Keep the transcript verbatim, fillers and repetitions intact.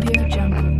Audio Jungle.